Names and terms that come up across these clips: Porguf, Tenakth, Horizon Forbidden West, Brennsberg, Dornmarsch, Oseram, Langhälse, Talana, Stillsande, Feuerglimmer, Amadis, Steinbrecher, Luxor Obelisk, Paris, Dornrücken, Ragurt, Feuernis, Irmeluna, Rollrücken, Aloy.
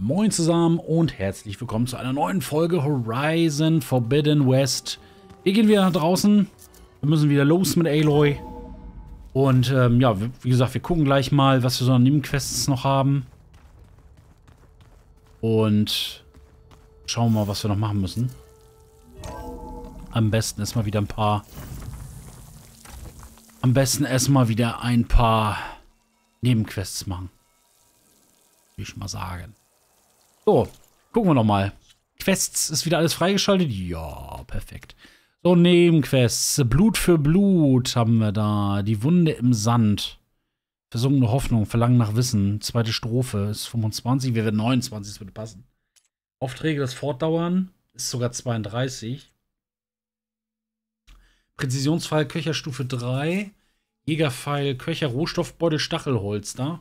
Moin zusammen und herzlich willkommen zu einer neuen Folge Horizon Forbidden West. Wir gehen wieder nach draußen. Wir müssen wieder los mit Aloy. Und ja, wie gesagt, wir gucken gleich mal, was wir so an Nebenquests noch haben. Und schauen mal, was wir noch machen müssen. Am besten erstmal wieder ein paar Nebenquests machen. Will ich schon mal sagen. So, gucken wir noch mal. Quests, ist wieder alles freigeschaltet? Ja, perfekt. So, Nebenquests. Blut für Blut haben wir da. Die Wunde im Sand. Versunkene Hoffnung, Verlangen nach Wissen. Zweite Strophe ist 25, wir werden 29, das würde passen. Aufträge, das Fortdauern ist sogar 32. Präzisionsfall, Köcherstufe 3. Jägerpfeil, Köcher, Rohstoffbeutel, Stachelholster.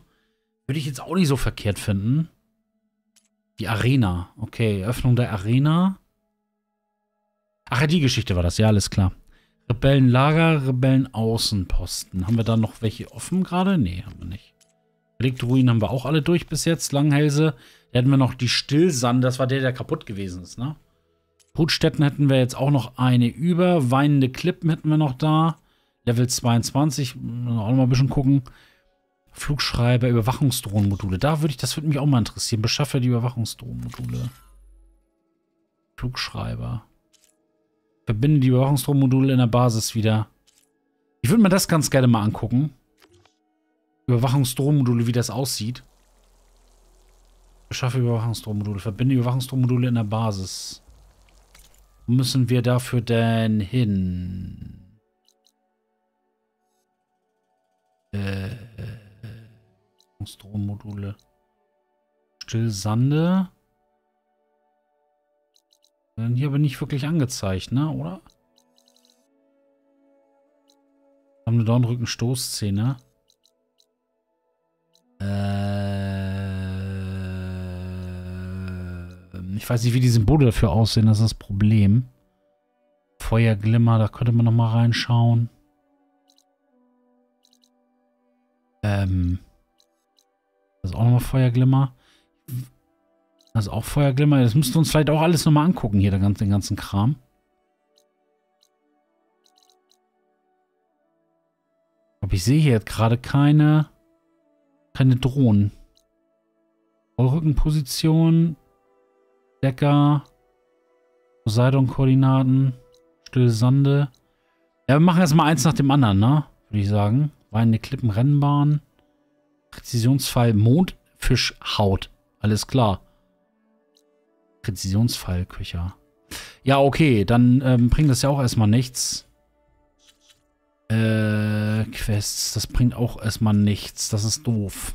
Würde ich jetzt auch nicht so verkehrt finden. Die Arena. Okay, Öffnung der Arena. Ach ja, die Geschichte war das. Ja, alles klar. Rebellenlager, Rebellenaußenposten. Haben wir da noch welche offen gerade? Nee, haben wir nicht. Relikte-Ruinen haben wir auch alle durch bis jetzt. Langhälse. Da hätten wir noch die Stillsand. Das war der, der kaputt gewesen ist, ne? Brutstätten hätten wir jetzt auch noch eine über. Weinende Klippen hätten wir noch da. Level 22. Auch noch mal ein bisschen gucken. Flugschreiber, Überwachungsdrohnenmodule. Das würde mich auch mal interessieren. Beschaffe die Überwachungsdrohnenmodule. Flugschreiber. Verbinde die Überwachungsdrohnenmodule in der Basis wieder. Ich würde mir das ganz gerne mal angucken. Überwachungsdrohnenmodule, wie das aussieht. Beschaffe Überwachungsdrohnenmodule. Verbinde die Überwachungsdrohnenmodule in der Basis. Wo müssen wir dafür denn hin? Drohnenmodule. Stillsande. Dann hier aber nicht wirklich angezeigt, ne, oder? Haben wir Dornrücken-Stoßszene. Ich weiß nicht, wie die Symbole dafür aussehen, das ist das Problem. Feuerglimmer, da könnte man noch mal reinschauen. Das ist auch nochmal Feuerglimmer. Das ist auch Feuerglimmer. Das müssten wir uns vielleicht auch alles nochmal angucken hier, den ganzen Kram. Aber ich sehe hier jetzt gerade keine Drohnen. Rollrückenposition, Decker, Poseidon-Koordinaten, Stillsande. Ja, wir machen erstmal eins nach dem anderen, ne? Würde ich sagen. Weinende Klippen, Rennbahn. Präzisionsfall Mondfischhaut. Alles klar. Präzisionsfall Köcher. Ja, okay. Dann bringt das ja auch erstmal nichts. Quests. Das bringt auch erstmal nichts. Das ist doof.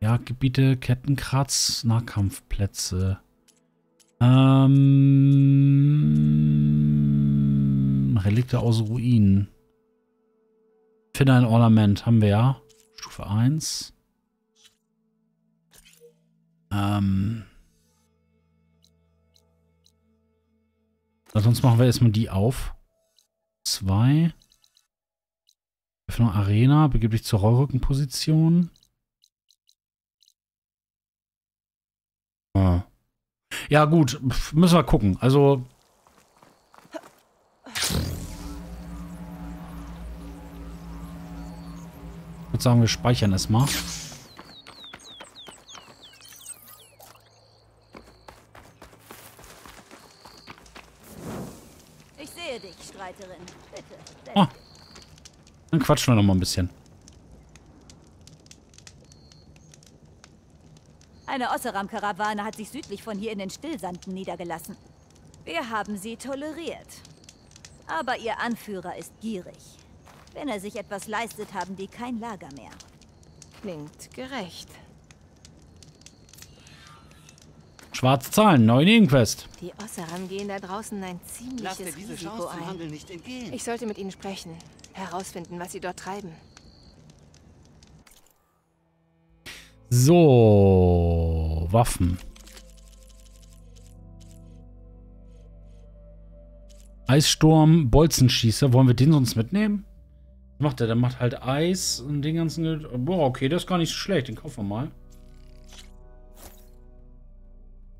Jagdgebiete, Kettenkratz, Nahkampfplätze. Relikte aus Ruinen. Finde ein Ornament. Haben wir ja. Stufe 1. Sonst machen wir erstmal die auf. 2. Öffnung Arena. Begib dich zur Rollrückenposition. Ah. Ja gut, müssen wir gucken. Also... ich würde sagen, wir speichern es mal. Ich sehe dich, Streiterin. Bitte. Ah. Dann quatschen wir noch mal ein bisschen. Eine Oseram-Karawane hat sich südlich von hier in den Stillsanden niedergelassen. Wir haben sie toleriert. Aber ihr Anführer ist gierig. Wenn er sich etwas leistet, haben die kein Lager mehr. Klingt gerecht. Schwarze Zahlen, neue Nebenquest. Die Oseram gehen da draußen ein ziemliches Risiko ein. Ich sollte mit ihnen sprechen, herausfinden, was sie dort treiben. So, Waffen. Eissturm, Bolzenschießer, wollen wir den sonst mitnehmen? Macht er? Der macht halt Eis und den ganzen... Boah, okay, das ist gar nicht so schlecht. Den kaufen wir mal.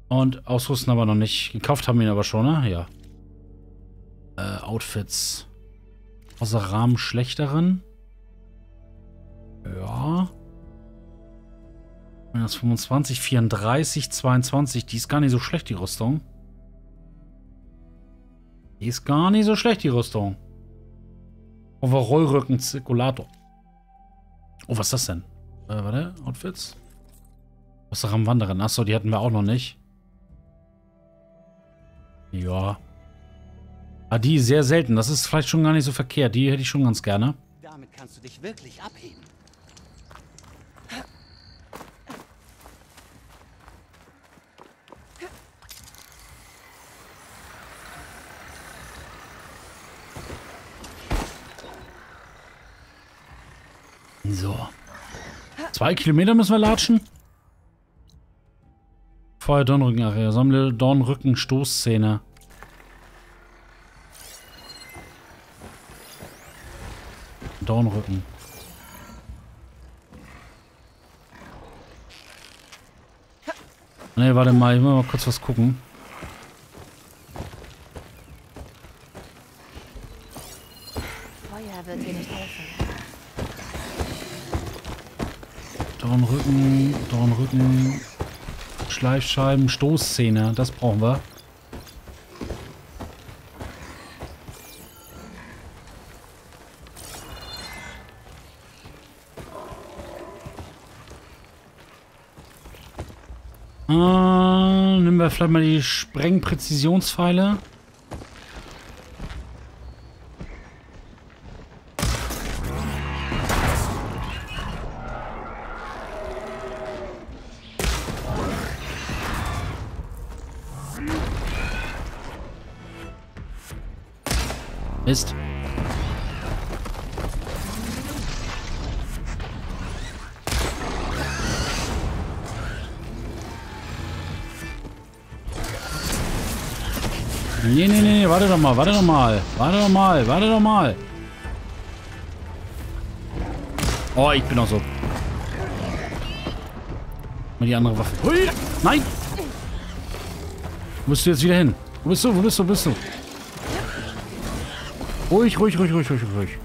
Und ausrüsten aber noch nicht. Gekauft haben wir ihn aber schon, ne? Ja. Outfits. Oseram schlechteren. Ja. 25, 34, 22. Die ist gar nicht so schlecht, die Rüstung. Die ist gar nicht so schlecht, die Rüstung. Overrollrücken Zirkulator. Oh, was ist das denn? Warte, Outfits. Oseram Wanderin. Achso, die hatten wir auch noch nicht. Ja. Ah, die ist sehr selten. Das ist vielleicht schon gar nicht so verkehrt. Die hätte ich schon ganz gerne. Damit kannst du dich wirklich abheben. So. 2 Kilometer müssen wir latschen. Feuer Dornrücken-Area. Sammle Dornrücken-Stoßszene. Dornrücken. Ne, warte mal. Ich muss mal kurz was gucken. Feuer wird dir nicht helfen. Dornrücken, Dornrücken, Schleifscheiben, Stoßszene, das brauchen wir. Nehmen wir vielleicht mal die Sprengpräzisionspfeile. Mist. Nee, nee, nee, warte doch mal, warte doch mal. Warte doch mal, warte doch mal. Oh, ich bin auch so. Mal die andere Waffe. Hui, nein! Wo bist du jetzt wieder hin? Wo bist du, wo bist du, wo bist du? Ruhig, ruhig, ruhig, ruhig, ruhig, ruhig.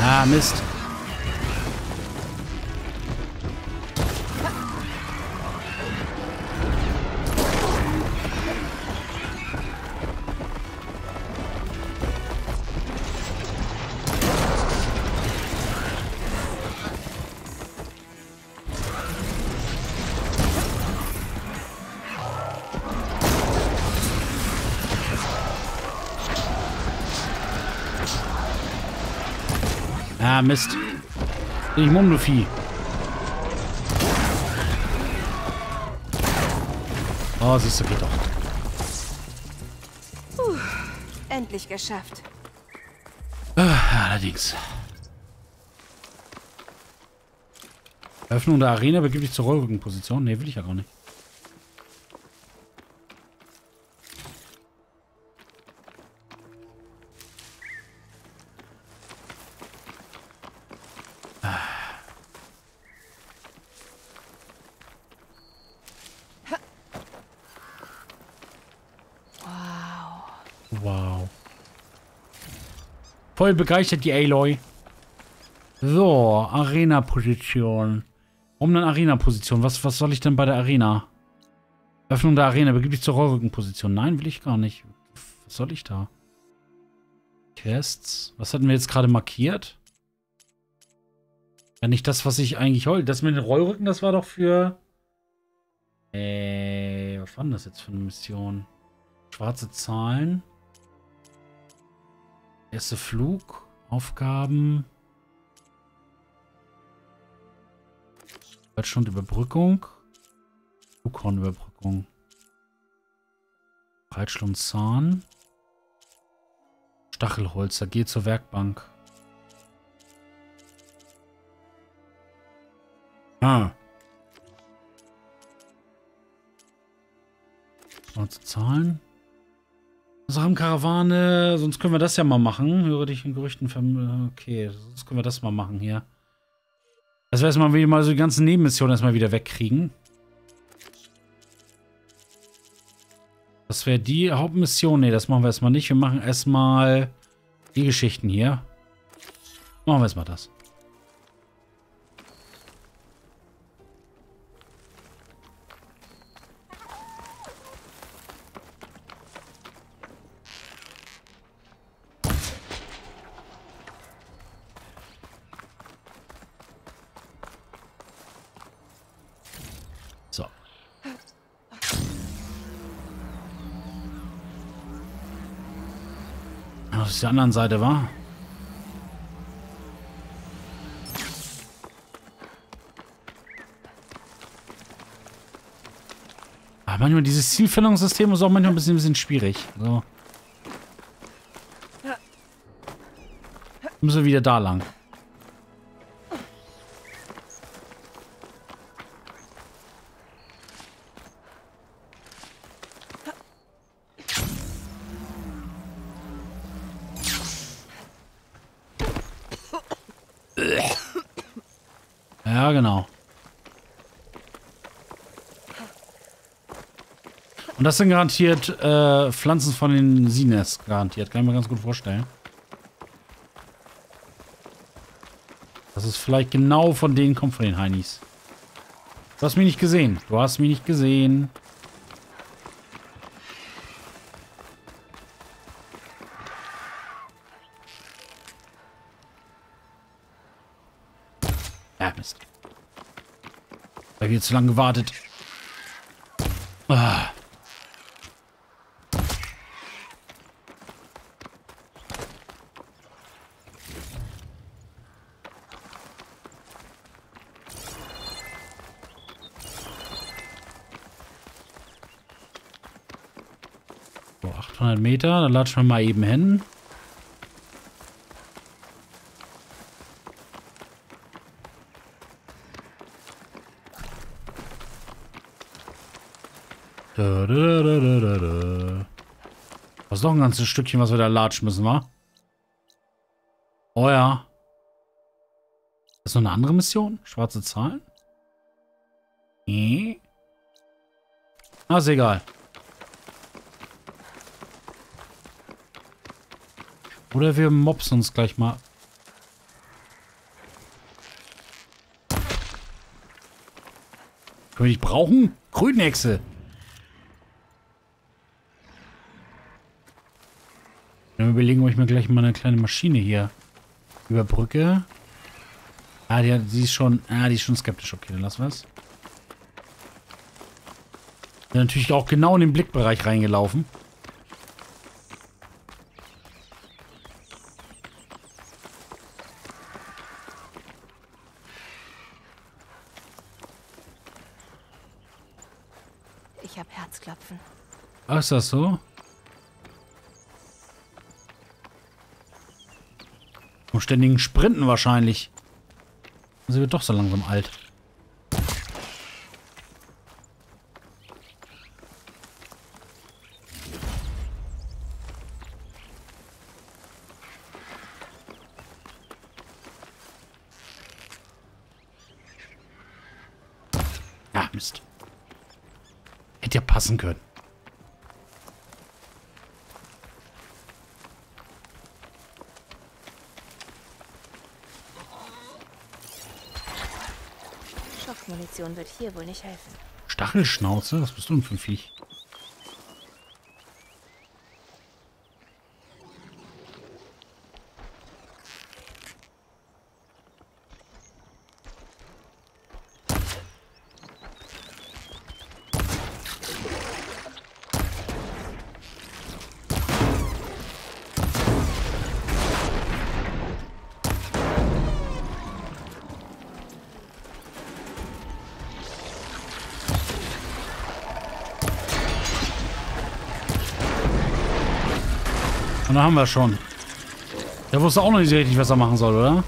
Ah, Mist. Ah, Mist. Ich mumm, du Vieh. Oh, siehst du, geht doch. Endlich geschafft. Allerdings. Öffnung der Arena, begib dich zur Rollrückenposition. Ne, will ich ja gar nicht. Wow. Voll begeistert die Aloy. So, Arena-Position. Warum denn Arena-Position? Was soll ich denn bei der Arena? Öffnung der Arena. Begib dich zur Rollrückenposition. Nein, will ich gar nicht. Was soll ich da? Quests. Was hatten wir jetzt gerade markiert? Ja, nicht das, was ich eigentlich wollte. Das mit den Rollrücken, das war doch für... was war denn das jetzt für eine Mission? Schwarze Zahlen. Erste Flug. Aufgaben. Stunde Überbrückung. Flughornüberbrückung. Breitschlundzahn. Stachelholzer. Geh zur Werkbank. Ah. Mal zu zahlen. Sachenkarawane, sonst können wir das ja mal machen. Höre dich in Gerüchten. Okay, sonst können wir das mal machen hier. Das wäre erstmal, wie mal so die ganzen Nebenmissionen erstmal wieder wegkriegen. Das wäre die Hauptmission. Ne, das machen wir erstmal nicht. Wir machen erstmal die Geschichten hier. Machen wir erstmal das. Auf der anderen Seite war. Aber manchmal dieses Zielfindungssystem ist auch manchmal ein bisschen schwierig. So. Müssen wir wieder da lang. Ja, genau. Und das sind garantiert Pflanzen von den Sines, garantiert. Kann ich mir ganz gut vorstellen. Das ist vielleicht genau von denen kommt, von den Heinis. Du hast mich nicht gesehen. Du hast mich nicht gesehen. Mist. Ich habe hier zu lange gewartet. Ah. So, 800 Meter, da latschen wir mal eben hin. Das ist doch ein ganzes Stückchen, was wir da latschen müssen, wa? Oh ja. Das ist noch eine andere Mission? Schwarze Zahlen? Ah, ist egal. Oder wir mobsen uns gleich mal. Können wir dich brauchen? Grünhexe! Überlegen, ob ich mir gleich mal eine kleine Maschine hier überbrücke. Ah, die ist schon skeptisch. Okay, dann lassen wir es. Bin natürlich auch genau in den Blickbereich reingelaufen. Ich habe Herzklopfen. Ach, ist das so? Ständigen Sprinten wahrscheinlich. Dann sind wir doch so langsam alt. Ah, Mist. Hätte ja passen können. Wird hier wohl nicht helfen. Stachelschnauze? Was bist du denn für ein Viech? Da haben wir schon. Der wusste auch noch nicht richtig, was er machen soll, oder?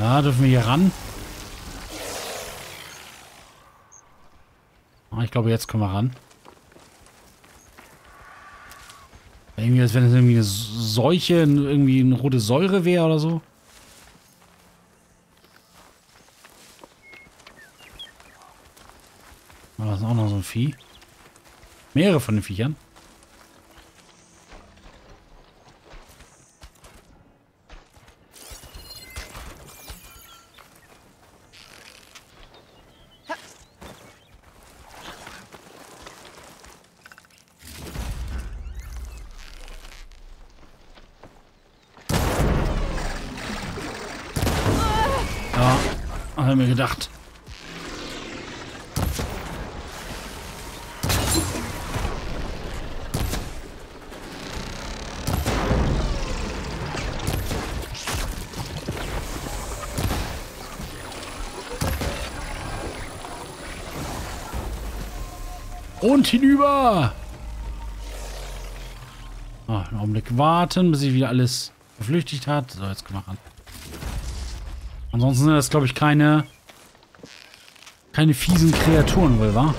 Ja, dürfen wir hier ran? Ich glaube, jetzt können wir ran. Irgendwie, als wenn es irgendwie eine Seuche, irgendwie eine rote Säure wäre oder so. Da ist auch noch so ein Vieh. Mehrere von den Viechern. Haben wir gedacht. Und hinüber. Einen Augenblick warten, bis sich wieder alles verflüchtigt hat. So, jetzt können wir ran. Ansonsten sind das, glaube ich, keine fiesen Kreaturen, wohl wahr?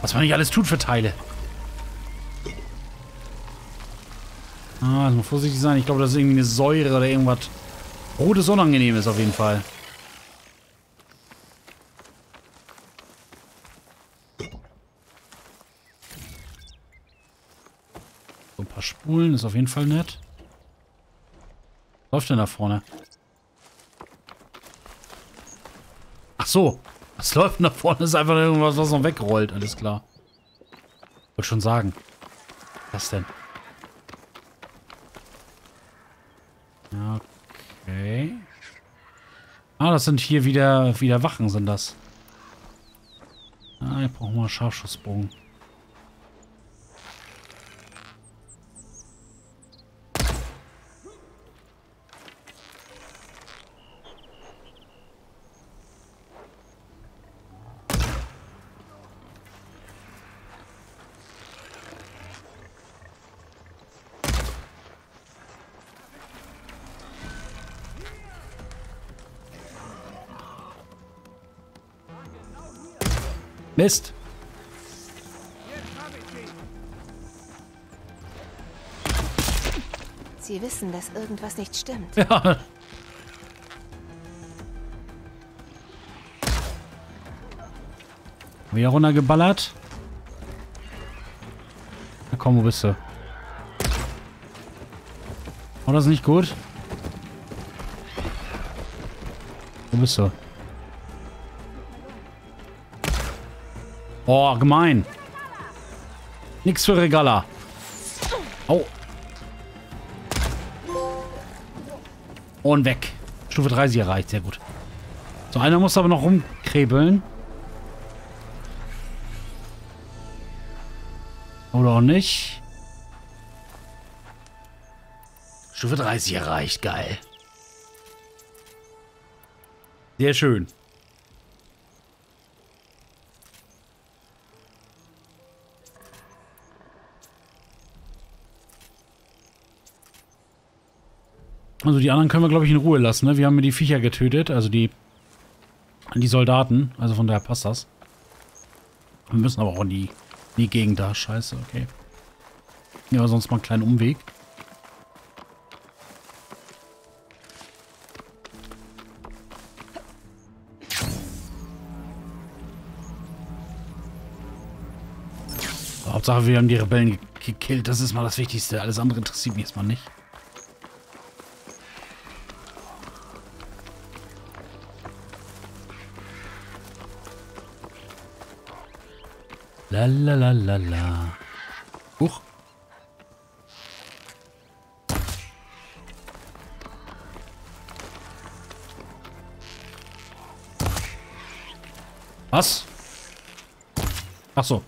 Was man nicht alles tut für Teile. Also mal vorsichtig sein. Ich glaube, das ist irgendwie eine Säure oder irgendwas Rotes, Unangenehmes auf jeden Fall. Spulen ist auf jeden Fall nett. Was läuft denn da vorne? Ach so. Was läuft denn da vorne? Das ist einfach irgendwas, was noch wegrollt. Alles klar. Wollte schon sagen. Was denn? Okay. Das sind hier wieder Wachen, sind das. Ich brauche mal einen Scharfschussbogen. Mist. Sie wissen, dass irgendwas nicht stimmt. Ja. Wieder runtergeballert. Na komm, wo bist du? War das nicht gut? Wo bist du? Oh, gemein. Nix für Regala. Oh. Und weg. Stufe 30 erreicht. Sehr gut. So, einer muss aber noch rumkrebeln. Oder auch nicht. Stufe 30 erreicht. Geil. Sehr schön. Also die anderen können wir, glaube ich, in Ruhe lassen, ne? Wir haben ja die Viecher getötet, also die Soldaten. Also von daher passt das. Wir müssen aber auch in die Gegend da. Scheiße, okay. Ja, sonst mal einen kleinen Umweg. Hauptsache, wir haben die Rebellen gekillt. Das ist mal das Wichtigste. Alles andere interessiert mich jetzt mal nicht. Lalalala. Huch. Was? Ach so.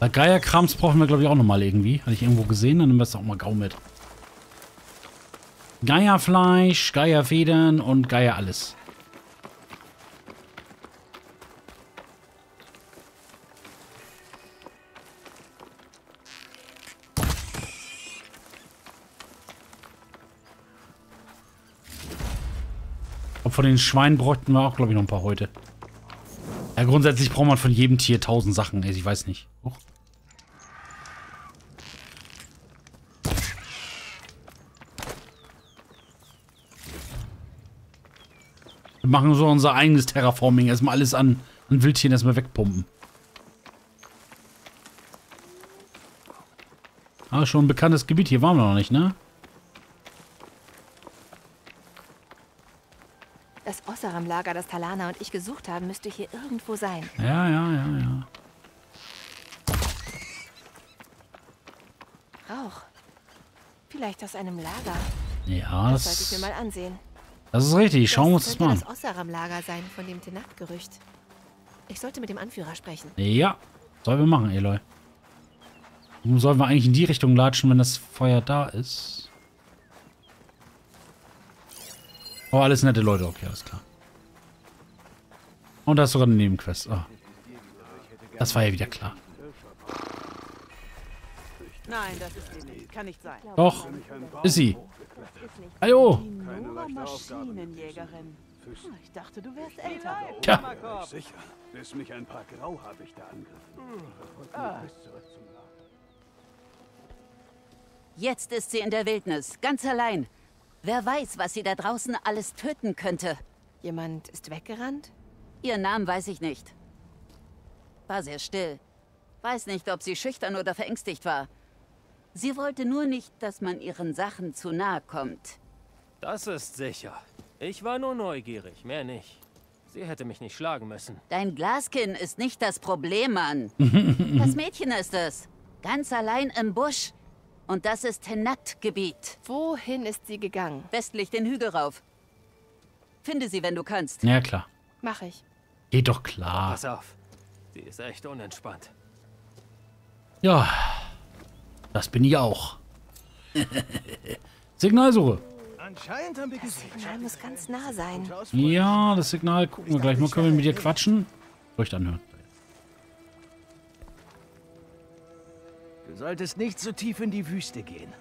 Bei Geierkrams brauchen wir, glaube ich, auch nochmal irgendwie. Hatte ich irgendwo gesehen, dann nehmen wir es auch mal Gau mit. Geierfleisch, Geierfedern und Geier alles. glaube, von den Schweinen bräuchten wir auch, glaube ich, noch ein paar heute. Ja, grundsätzlich braucht man von jedem Tier 1000 Sachen. Ey, ich weiß nicht. Huch. Wir machen so unser eigenes Terraforming. Erstmal alles an Wildtieren erstmal wegpumpen. Ah, schon ein bekanntes Gebiet. Hier waren wir noch nicht, ne? Das Oseram-Lager, das Talana und ich gesucht haben, müsste hier irgendwo sein. Ja. Rauch. Vielleicht aus einem Lager. Ja, das sollte ich mir mal ansehen. Das ist richtig. Schauen wir uns das mal an. Das Oseram-Lager sein von dem Tenakth-Gerücht. Ich sollte mit dem Anführer sprechen. Ja, sollen wir machen, Aloy. Nun sollen wir eigentlich in die Richtung latschen, wenn das Feuer da ist. Oh, alles nette Leute. Okay, alles klar. Und da ist sogar eine Nebenquest. Ah. Das war ja wieder klar. Nein, das ist sie nicht. Kann nicht sein. Doch, ist sie. Hallo. Ich dachte, du wärst älter. Tja. Sicher. Bis mich ein paar Grauhabichte angriffen. Jetzt ist sie in der Wildnis, ganz allein. Wer weiß, was sie da draußen alles töten könnte. Jemand ist weggerannt? Ihren Namen weiß ich nicht. War sehr still. Weiß nicht, ob sie schüchtern oder verängstigt war. Sie wollte nur nicht, dass man ihren Sachen zu nahe kommt. Das ist sicher. Ich war nur neugierig, mehr nicht. Sie hätte mich nicht schlagen müssen. Dein Glaskinn ist nicht das Problem, Mann. Das Mädchen ist es. Ganz allein im Busch. Und das ist Tenakth-Gebiet. Wohin ist sie gegangen? Westlich den Hügel rauf. Finde sie, wenn du kannst. Ja, klar. Mach ich. Geht doch klar. Pass auf. Sie ist echt unentspannt. Ja. Das bin ich auch. Signalsuche. Anscheinend haben wir gesehen. Das Signal muss ganz nah sein. Ja, das Signal gucken wir gleich mal. Können wir mit dir quatschen? Ruhig anhören. Du solltest nicht so tief in die Wüste gehen.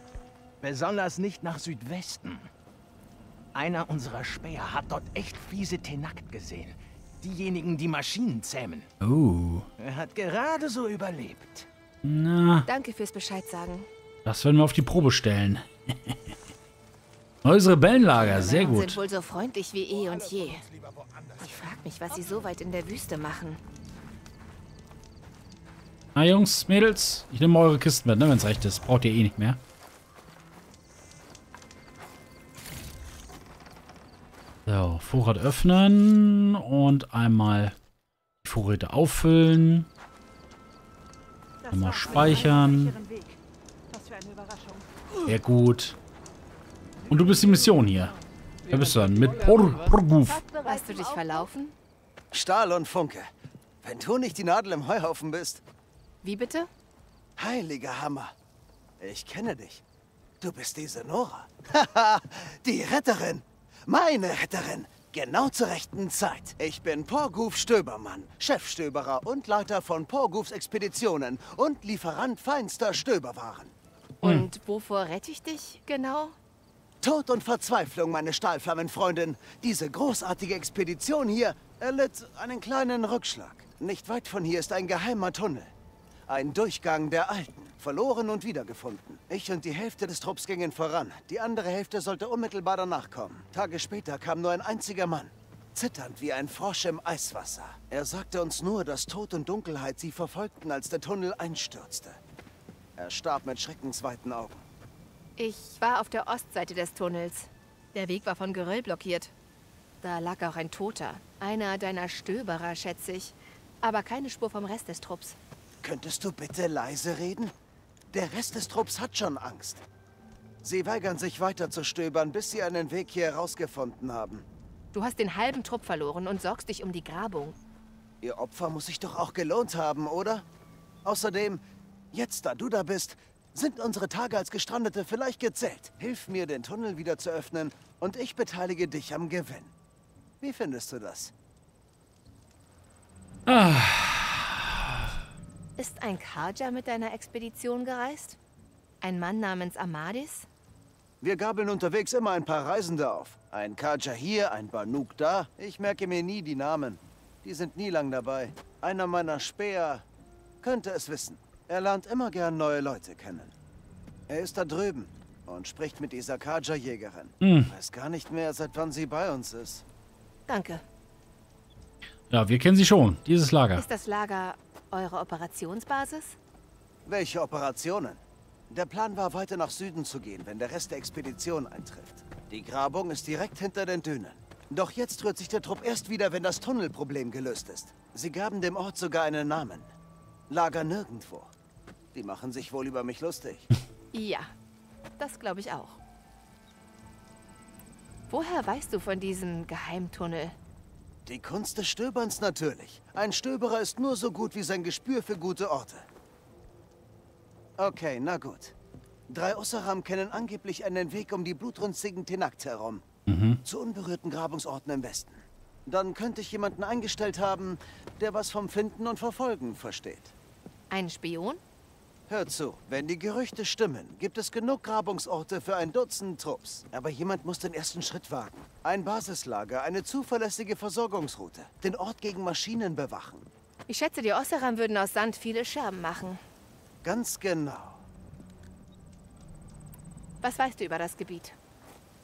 Besonders nicht nach Südwesten. Einer unserer Späher hat dort echt fiese Tenakth gesehen. Diejenigen, die Maschinen zähmen. Oh. Er hat gerade so überlebt. Na. Danke fürs Bescheid sagen. Das werden wir auf die Probe stellen. Neues Rebellenlager, sehr gut. Die sind wohl so freundlich wie eh und je. Ich frag mich, was sie so weit in der Wüste machen. Na Jungs, Mädels, ich nehme eure Kisten mit, ne, wenn es recht ist. Braucht ihr eh nicht mehr. So, Vorrat öffnen und einmal die Vorräte auffüllen. Einmal speichern. Sehr gut. Und du bist die Mission hier. Wer bist du dann? Mit Porguf. Hast du dich verlaufen? Stahl und Funke. Wenn du nicht die Nadel im Heuhaufen bist. Wie bitte? Heiliger Hammer. Ich kenne dich. Du bist diese Nora. Haha, die Retterin. Meine Retterin. Genau zur rechten Zeit. Ich bin Porguf Stöbermann, Chefstöberer und Leiter von Porgufs Expeditionen und Lieferant feinster Stöberwaren. Und wovor rette ich dich genau? Tod und Verzweiflung, meine Stahlflammenfreundin. Diese großartige Expedition hier erlitt einen kleinen Rückschlag. Nicht weit von hier ist ein geheimer Tunnel. Ein Durchgang der Alten. Verloren und wiedergefunden. Ich und die Hälfte des Trupps gingen voran. Die andere Hälfte sollte unmittelbar danach kommen. Tage später kam nur ein einziger Mann. Zitternd wie ein Frosch im Eiswasser. Er sagte uns nur, dass Tod und Dunkelheit sie verfolgten, als der Tunnel einstürzte. Er starb mit schreckensweiten Augen. Ich war auf der Ostseite des Tunnels. Der Weg war von Geröll blockiert. Da lag auch ein Toter. Einer deiner Stöberer, schätze ich. Aber keine Spur vom Rest des Trupps. Könntest du bitte leise reden? Der Rest des Trupps hat schon Angst. Sie weigern sich weiter zu stöbern, bis sie einen Weg hier herausgefunden haben. Du hast den halben Trupp verloren und sorgst dich um die Grabung. Ihr Opfer muss sich doch auch gelohnt haben, oder? Außerdem, jetzt da du da bist, sind unsere Tage als Gestrandete vielleicht gezählt. Hilf mir, den Tunnel wieder zu öffnen und ich beteilige dich am Gewinn. Wie findest du das? Ah. Ist ein Karja mit deiner Expedition gereist? Ein Mann namens Amadis? Wir gabeln unterwegs immer ein paar Reisende auf. Ein Kaja hier, ein Banuk da. Ich merke mir nie die Namen. Die sind nie lang dabei. Einer meiner Späher könnte es wissen. Er lernt immer gern neue Leute kennen. Er ist da drüben und spricht mit dieser Kaja-Jägerin. Weiß gar nicht mehr, seit wann sie bei uns ist. Danke. Ja, wir kennen sie schon. Dieses Lager. Ist das Lager eure Operationsbasis? Welche Operationen? Der Plan war, weiter nach Süden zu gehen, wenn der Rest der Expedition eintrifft. Die Grabung ist direkt hinter den Dünen. Doch jetzt rührt sich der Trupp erst wieder, wenn das Tunnelproblem gelöst ist. Sie gaben dem Ort sogar einen Namen. Lager nirgendwo. Die machen sich wohl über mich lustig. Ja, das glaube ich auch. Woher weißt du von diesem Geheimtunnel? Die Kunst des Stöberns natürlich. Ein Stöberer ist nur so gut wie sein Gespür für gute Orte. Okay, na gut. 3 Oseram kennen angeblich einen Weg um die blutrünstigen Tenakth herum. Zu unberührten Grabungsorten im Westen. Dann könnte ich jemanden eingestellt haben, der was vom Finden und Verfolgen versteht. Ein Spion? Hör zu, wenn die Gerüchte stimmen, gibt es genug Grabungsorte für ein Dutzend Trupps. Aber jemand muss den ersten Schritt wagen. Ein Basislager, eine zuverlässige Versorgungsroute. Den Ort gegen Maschinen bewachen. Ich schätze, die Oseram würden aus Sand viele Scherben machen. Ganz genau. Was weißt du über das Gebiet?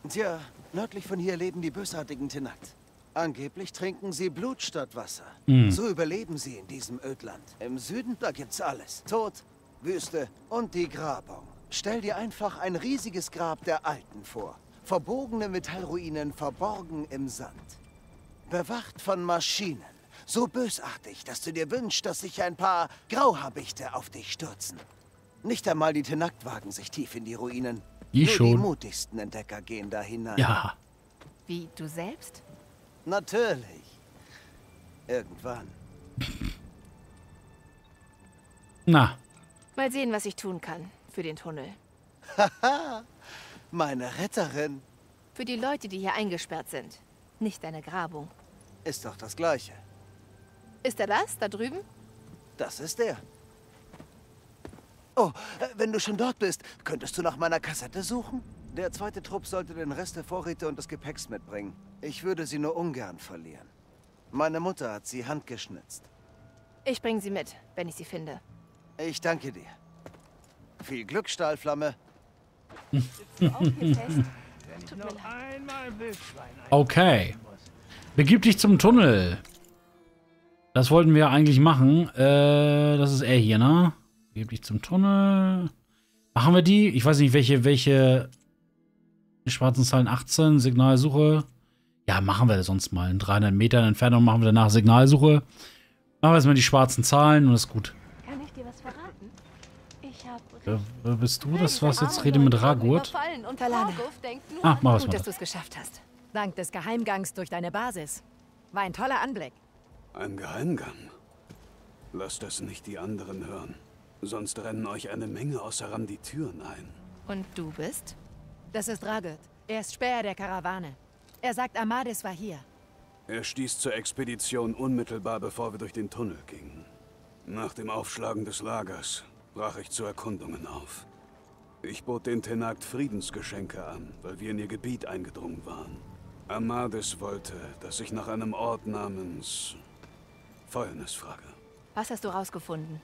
Tja, nördlich von hier leben die bösartigen Tenakth. Angeblich trinken sie Blut statt Wasser. So überleben sie in diesem Ödland. Im Süden, da gibt's alles. Tod, Wüste und die Grabung. Stell dir einfach ein riesiges Grab der Alten vor. Verbogene Metallruinen, verborgen im Sand. Bewacht von Maschinen. So bösartig, dass du dir wünschst, dass sich ein paar Grauhabichte auf dich stürzen. Nicht einmal die Tenakth wagen sich tief in die Ruinen. Nur die mutigsten Entdecker gehen da hinein. Ja. Wie du selbst? Natürlich. Irgendwann. Na. Mal sehen, was ich tun kann für den Tunnel. Haha, meine Retterin. Für die Leute, die hier eingesperrt sind. Nicht eine Grabung. Ist doch das Gleiche. Ist er das, da drüben? Das ist er. Oh, wenn du schon dort bist, könntest du nach meiner Kassette suchen? Der zweite Trupp sollte den Rest der Vorräte und des Gepäcks mitbringen. Ich würde sie nur ungern verlieren. Meine Mutter hat sie handgeschnitzt. Ich bringe sie mit, wenn ich sie finde. Ich danke dir. Viel Glück, Stahlflamme. Okay. Begib dich zum Tunnel. Das wollten wir eigentlich machen. Das ist er hier, ne? Begib dich zum Tunnel. Machen wir die? Ich weiß nicht, welche schwarzen Zahlen 18, Signalsuche. Ja, machen wir das sonst mal. In 300 Metern Entfernung machen wir danach Signalsuche. Machen wir jetzt mal die schwarzen Zahlen und das ist gut. Kann ich dir was verraten? Ich hab wer bist du? Das war's jetzt. Rede mit Ragurt. Ah, mach was. Gut, dass du es geschafft hast. Dank des Geheimgangs durch deine Basis. War ein toller Anblick. Ein Geheimgang? Lass das nicht die anderen hören. Sonst rennen euch eine Menge Oseram die Türen ein. Und du bist? Das ist Ragurt. Er ist Späher der Karawane. Er sagt, Amadis war hier. Er stieß zur Expedition unmittelbar, bevor wir durch den Tunnel gingen. Nach dem Aufschlagen des Lagers brach ich zu Erkundungen auf. Ich bot den Tenakth Friedensgeschenke an, weil wir in ihr Gebiet eingedrungen waren. Amadis wollte, dass ich nach einem Ort namens Feuernis frage. Was hast du rausgefunden?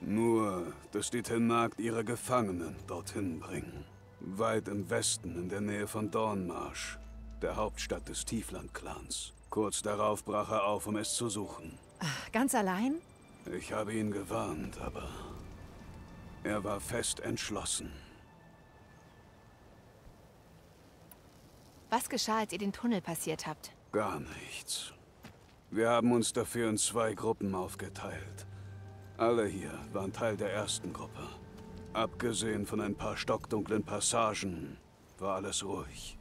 Nur, dass die Tenakth ihre Gefangenen dorthin bringen. Weit im Westen, in der Nähe von Dornmarsch, der Hauptstadt des Tieflandclans. Kurz darauf brach er auf, um es zu suchen. Ach, ganz allein? Ich habe ihn gewarnt, aber er war fest entschlossen. Was geschah, als ihr den Tunnel passiert habt? Gar nichts. Wir haben uns dafür in 2 Gruppen aufgeteilt. Alle hier waren Teil der ersten Gruppe. Abgesehen von ein paar stockdunklen Passagen war alles ruhig.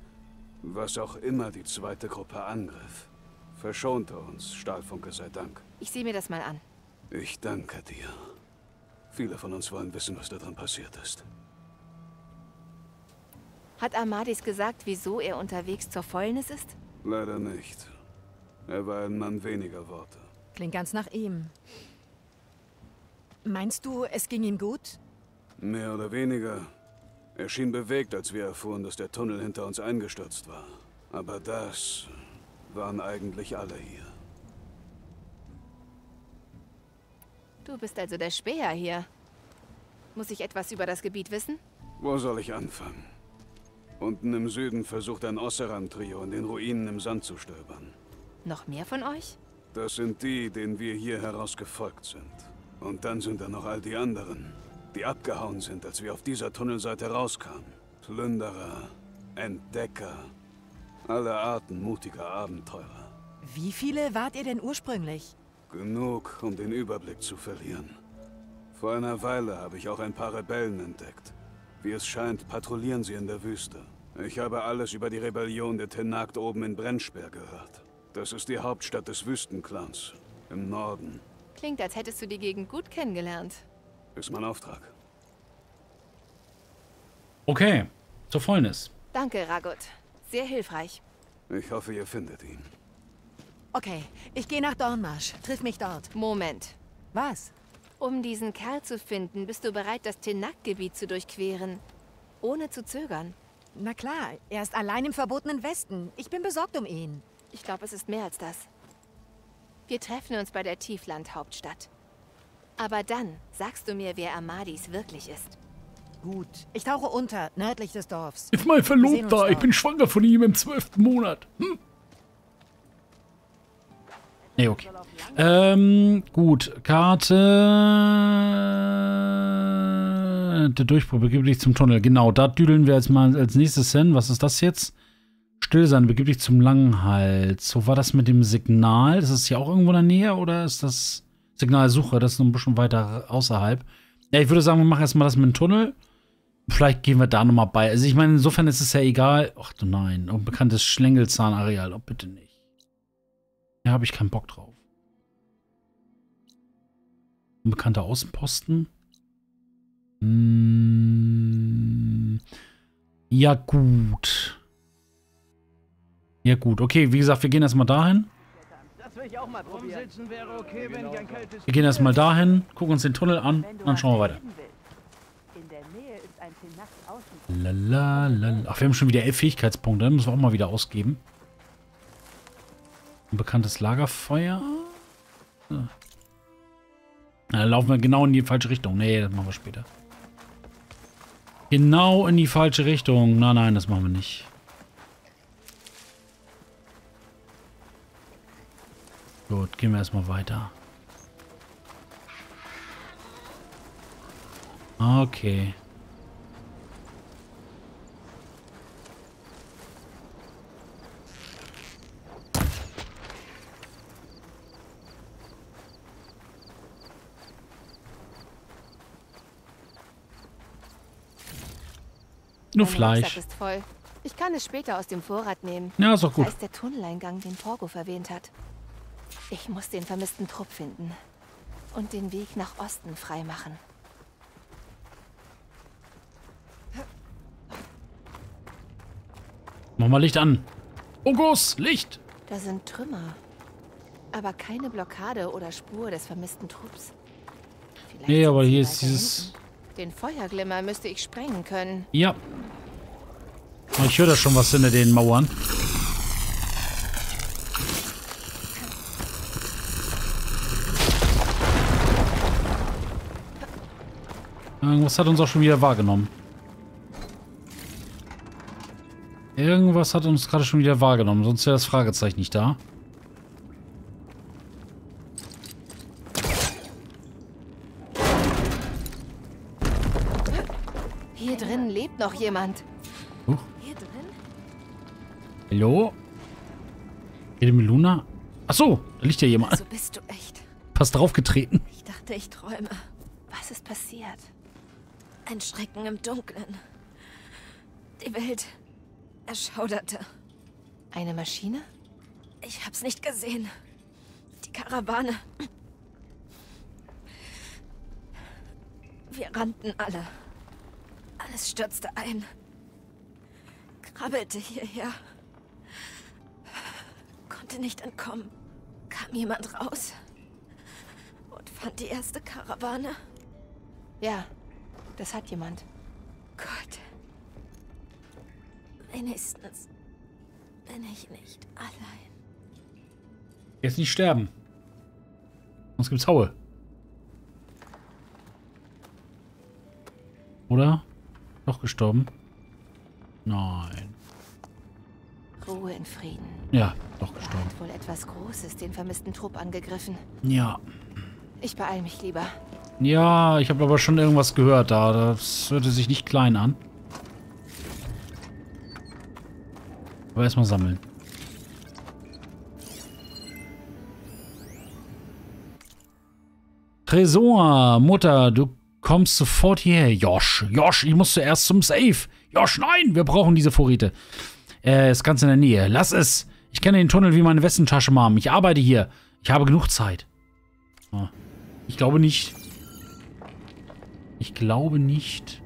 Was auch immer die zweite Gruppe angriff, verschonte uns, Stahlfunke sei Dank. Ich sehe mir das mal an. Ich danke dir. Viele von uns wollen wissen, was da drin passiert ist. Hat Amadis gesagt, wieso er unterwegs zur Fäulnis ist? Leider nicht. Er war ein Mann weniger Worte. Klingt ganz nach ihm. Meinst du, es ging ihm gut? Mehr oder weniger. Er schien bewegt, als wir erfuhren, dass der Tunnel hinter uns eingestürzt war. Aber das waren eigentlich alle hier. Du bist also der Späher hier. Muss ich etwas über das Gebiet wissen? Wo soll ich anfangen? Unten im Süden versucht ein Oseram-Trio in den Ruinen im Sand zu stöbern. Noch mehr von euch? Das sind die, denen wir hier herausgefolgt sind. Und dann sind da noch all die anderen, die abgehauen sind, als wir auf dieser Tunnelseite rauskamen. Plünderer, Entdecker, alle Arten mutiger Abenteurer. Wie viele wart ihr denn ursprünglich? Genug, um den Überblick zu verlieren. Vor einer Weile habe ich auch ein paar Rebellen entdeckt. Wie es scheint, patrouillieren sie in der Wüste. Ich habe alles über die Rebellion der Tenakth oben in Brennsberg gehört. Das ist die Hauptstadt des Wüstenclans, im Norden. Klingt, als hättest du die Gegend gut kennengelernt. Ist mein Auftrag. Okay, zur Fäulnis. Danke, Ragurt. Sehr hilfreich. Ich hoffe, ihr findet ihn. Okay, ich gehe nach Dornmarsch. Triff mich dort. Moment. Was? Um diesen Kerl zu finden, bist du bereit, das Tenakth-Gebiet zu durchqueren. Ohne zu zögern. Na klar, er ist allein im verbotenen Westen. Ich bin besorgt um ihn. Ich glaube, es ist mehr als das. Wir treffen uns bei der Tiefland-Hauptstadt. Aber dann sagst du mir, wer Amadis wirklich ist. Gut, ich tauche unter, nördlich des Dorfs. Ist mein Verlobter. Ich bin schwanger von ihm im 12. Monat. Hm? Nee, okay. Gut, Karte. Der Durchbruch begib dich zum Tunnel. Genau, da düdeln wir jetzt mal als nächstes hin. Was ist das jetzt? Still sein, begib dich zum Langhals. So war das mit dem Signal. Ist das hier auch irgendwo in der Nähe oder ist das Signalsuche? Das ist noch ein bisschen weiter außerhalb. Ja, ich würde sagen, wir machen erstmal das mit dem Tunnel. Vielleicht gehen wir da nochmal bei. Also ich meine, insofern ist es ja egal. Ach du nein, unbekanntes Schlängelzahnareal. Oh, bitte nicht. Da habe ich keinen Bock drauf. Unbekannter Außenposten. Ja, gut. Ja, gut. Okay, wie gesagt, wir gehen erstmal dahin. Wir gehen erstmal dahin, gucken uns den Tunnel an, dann schauen wir weiter. Lalalala. Ach, wir haben schon wieder 11 Fähigkeitspunkte. Dann müssen wir auch mal wieder ausgeben. Ein bekanntes Lagerfeuer. Ja. Da laufen wir genau in die falsche Richtung. Nee, das machen wir später. Genau in die falsche Richtung. Nein, nein, das machen wir nicht. Gut, gehen wir erstmal weiter. Okay. Nur Fleisch. Ist voll. Ich kann es später aus dem Vorrat nehmen. Ja, ist auch gut. Da ist der Tunneleingang, den Porguf erwähnt hat. Ich muss den vermissten Trupp finden und den Weg nach Osten freimachen. Mach mal Licht an. Ogus, Licht! Da sind Trümmer, aber keine Blockade oder Spur des vermissten Trupps. Vielleicht nee, aber hier ist dieses... Den Feuerglimmer müsste ich sprengen können. Ja. Ich höre da schon was hinter den Mauern. Irgendwas hat uns auch schon wieder wahrgenommen. Irgendwas hat uns gerade schon wieder wahrgenommen, sonst wäre das Fragezeichen nicht da. Hier drin lebt noch jemand. Hier drin? Hallo? Irmeluna? Ach so, da liegt ja jemand. So bist du echt. Pass draufgetreten. Ich dachte, ich träume. Was ist passiert? Ein Schrecken im Dunkeln. Die Welt erschauderte. Eine Maschine? Ich hab's nicht gesehen. Die Karawane. Wir rannten alle. Alles stürzte ein. Krabbelte hierher. Konnte nicht entkommen. Kam jemand raus und fand die erste Karawane. Ja. Das hat jemand. Gott. Wenigstens bin ich nicht allein. Jetzt nicht sterben. Sonst gibt's Haue. Oder? Doch gestorben. Nein. Ruhe in Frieden. Ja, doch gestorben. Hat wohl etwas Großes den vermissten Trupp angegriffen. Ja. Ich beeil mich lieber. Ja, ich habe aber schon irgendwas gehört da. Das hörte sich nicht klein an. Aber erstmal sammeln. Tresor, Mutter, du kommst sofort hierher. Josh, Josh, ich muss zuerst zum Safe. Josh, nein, wir brauchen diese Vorräte. Ist ganz in der Nähe. Lass es. Ich kenne den Tunnel wie meine Westentasche, Mom. Ich arbeite hier. Ich habe genug Zeit. Oh. Ich glaube nicht. Ich glaube nicht.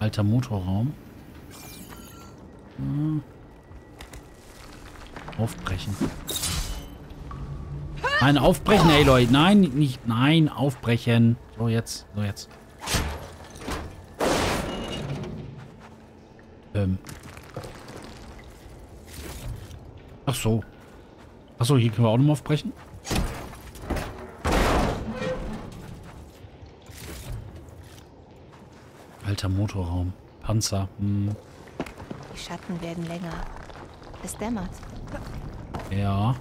Alter Motorraum. Hm. Aufbrechen. Nein, aufbrechen, ey, Leute. Nein, nicht. Nein, aufbrechen. So, jetzt. So, jetzt. Ach so. Achso, hier können wir auch nochmal aufbrechen. Alter Motorraum. Panzer. Hm. Die Schatten werden länger. Es dämmert. Ja.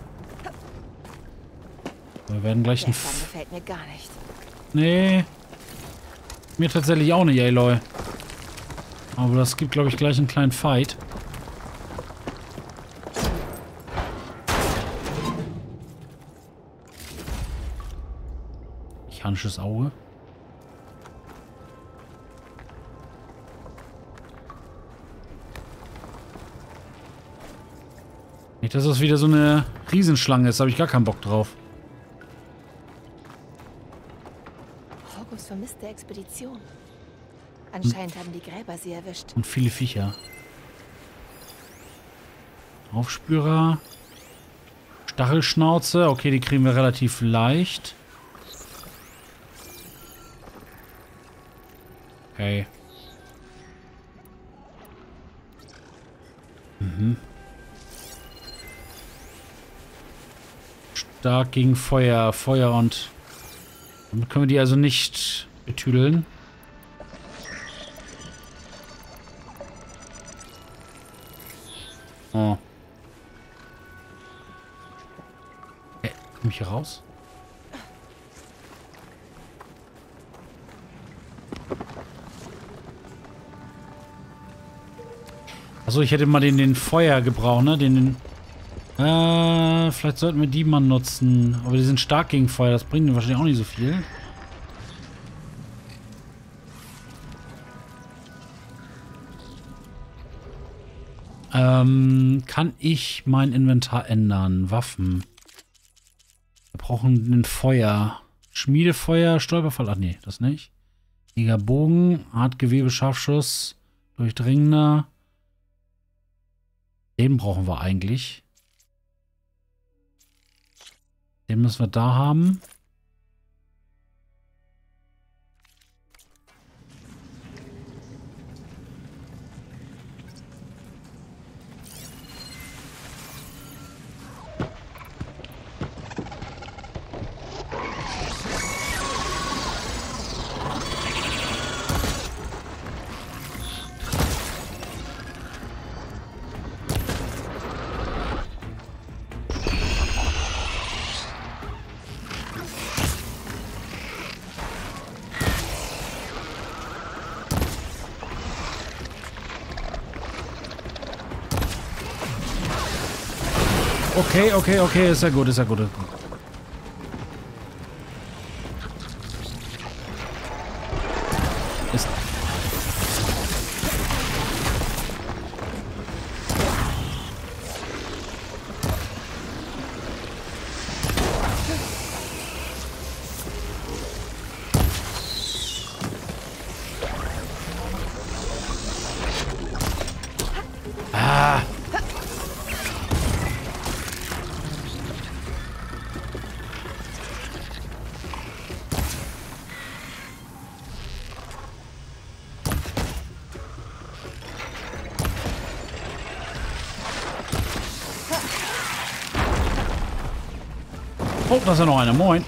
Wir werden gleich ein... gefällt mir gar nicht. Nee. Mir tatsächlich auch nicht, Aloy. Aber das gibt, glaube ich, gleich einen kleinen Fight. Mechanisches Auge. Nicht, dass das wieder so eine Riesenschlange ist, habe ich gar keinen Bock drauf. Porgufs vermisste Expedition. Anscheinend haben die Gräber sie erwischt. Und viele Viecher. Aufspürer. Stachelschnauze. Okay, die kriegen wir relativ leicht. Okay. Mhm. Stark gegen Feuer. Feuer und... Damit können wir die also nicht betüdeln. Oh. Komm ich hier raus? Achso, ich hätte mal den Feuer gebraucht, ne? Vielleicht sollten wir die mal nutzen. Aber die sind stark gegen Feuer, das bringt ihnen wahrscheinlich auch nicht so viel. Kann ich mein Inventar ändern? Waffen. Wir brauchen ein Feuer. Schmiedefeuer, Stolperfall. Ach nee, das nicht. Jägerbogen, Hartgewebe, Scharfschuss, Durchdringender. Den brauchen wir eigentlich. Den müssen wir da haben. Okay, okay, okay, ist ja gut, ist ja gut. Ist. Ah. Oh, da ist ja noch einer. Moin.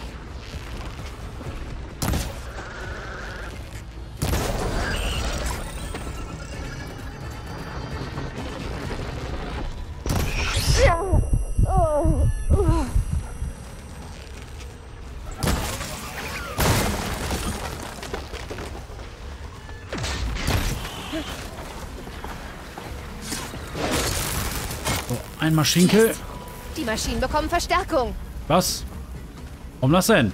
Einmal Schinkel. Die Maschinen bekommen Verstärkung. Was? Warum das denn?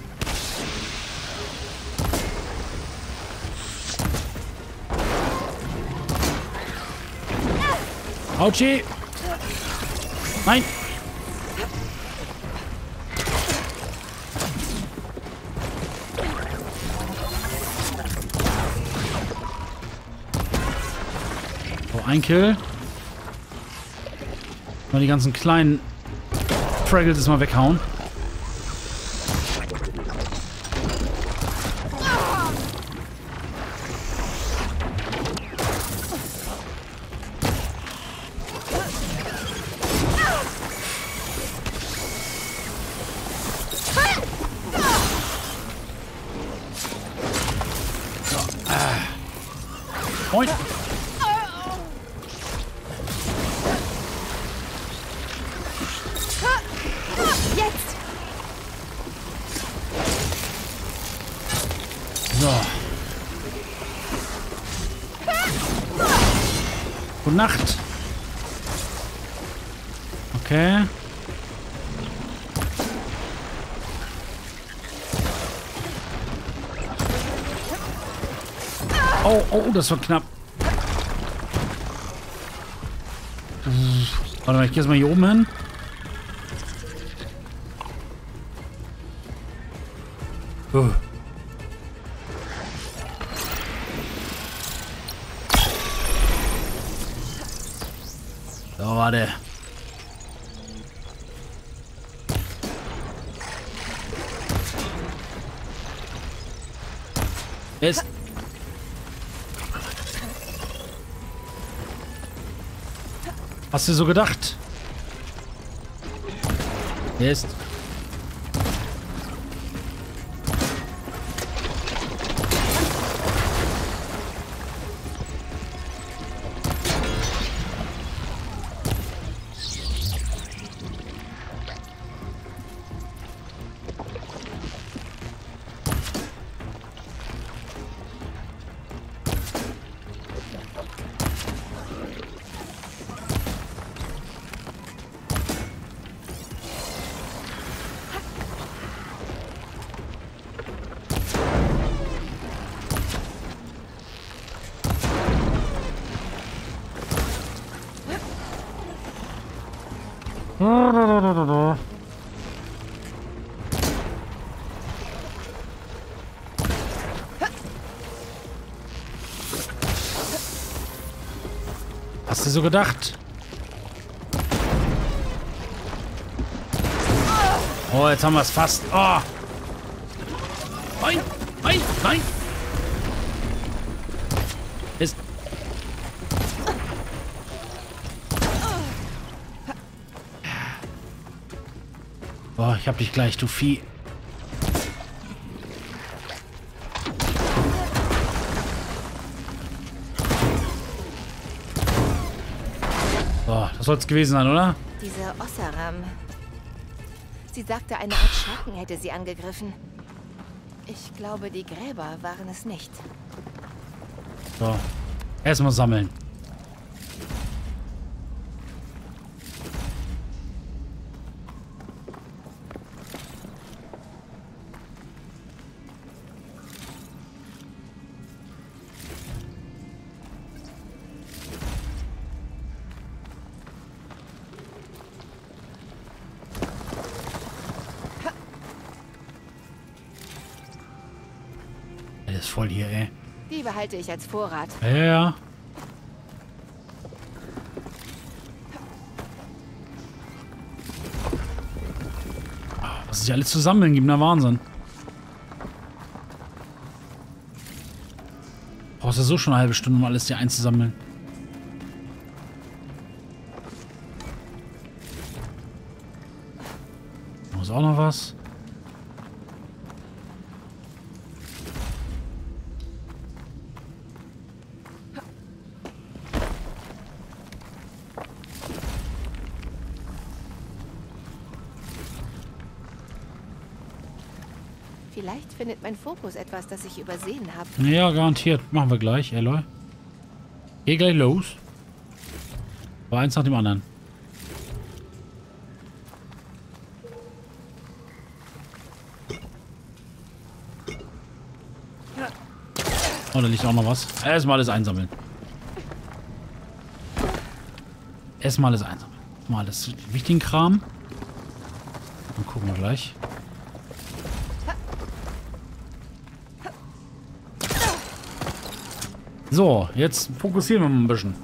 Autschi! Nein! Oh, ein Kill. Mal die ganzen kleinen Fraggles jetzt mal weghauen. Moin. Nacht. Okay. Oh, oh, das war knapp. Warte mal, ich gehe jetzt mal hier oben hin. Warte. Ist. Hast du so gedacht? Ist. Hast du so gedacht? Oh, jetzt haben wir es fast. Oh. Nein, nein, nein. Ist. Oh, ich hab dich gleich, du Vieh. Soll es gewesen sein, oder? Diese Oseram. Sie sagte, eine Art Schrecken hätte sie angegriffen. Ich glaube, die Gräber waren es nicht. So. Erstmal sammeln. Voll hier, ey. Die behalte ich als Vorrat. Ja, ja. Was es hier alles zu sammeln gibt, na Wahnsinn. Brauchst ja so schon eine halbe Stunde, um alles hier einzusammeln. Da muss auch noch was. Vielleicht findet mein Fokus etwas, das ich übersehen habe. Ja, garantiert. Machen wir gleich, Aloy. Geh gleich los. Aber eins nach dem anderen. Oh, da liegt auch noch was. Erstmal alles einsammeln. Erstmal alles einsammeln. Mal das wichtigen Kram. Dann gucken wir gleich. So, jetzt fokussieren wir mal ein bisschen.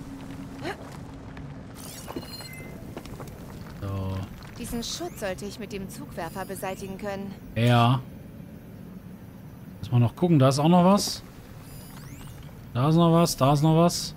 So. Diesen Schutz sollte ich mit dem Zugwerfer beseitigen können. Ja. Lass mal noch gucken, da ist auch noch was. Da ist noch was, da ist noch was.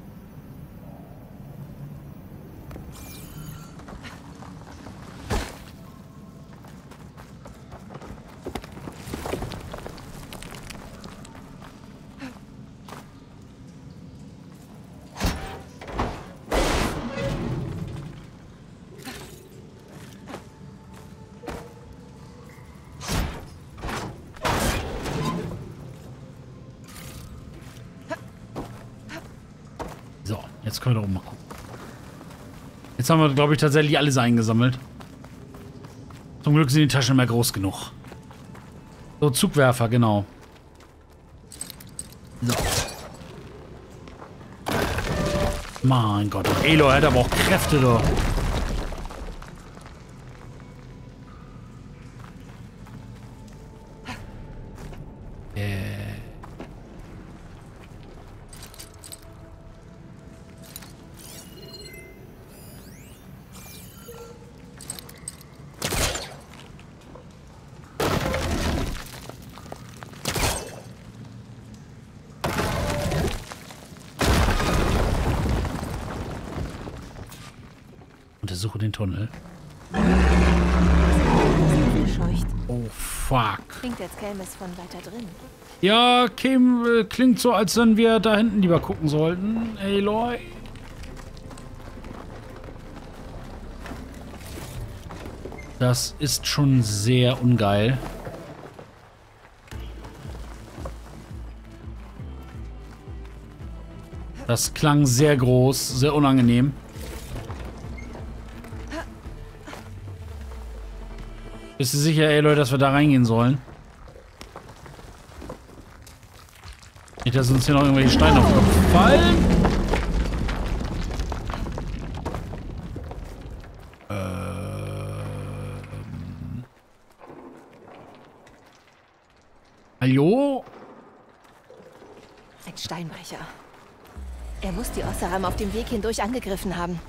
Jetzt können wir doch mal gucken. Jetzt haben wir, glaube ich, tatsächlich alles eingesammelt. Zum Glück sind die Taschen immer groß genug. So, Zugwerfer, genau. So. Mein Gott, Aloy hat aber auch Kräfte, doch. Suche den Tunnel. Oh, fuck. Klingt jetzt käme es von weiter drin. Ja, klingt so, als wenn wir da hinten lieber gucken sollten. Aloy. Das ist schon sehr ungeil. Das klang sehr groß, sehr unangenehm. Bist du sicher, Aloy, dass wir da reingehen sollen? Nicht, dass uns hier noch irgendwelche Steine auf den Kopf fallen? Hallo? Ein Steinbrecher. Er muss die Oseram auf dem Weg hindurch angegriffen haben.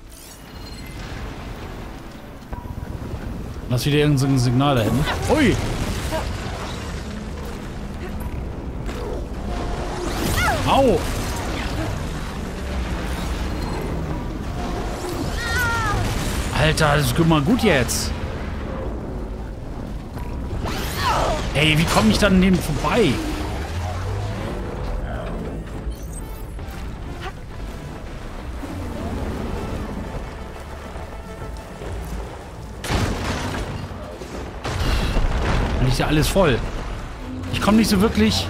Lass wieder irgendein Signal dahin. Ui! Au! Alter, das geht mal gut jetzt. Ey, wie komme ich dann an dem vorbei? Ja, alles voll. Ich komme nicht so wirklich.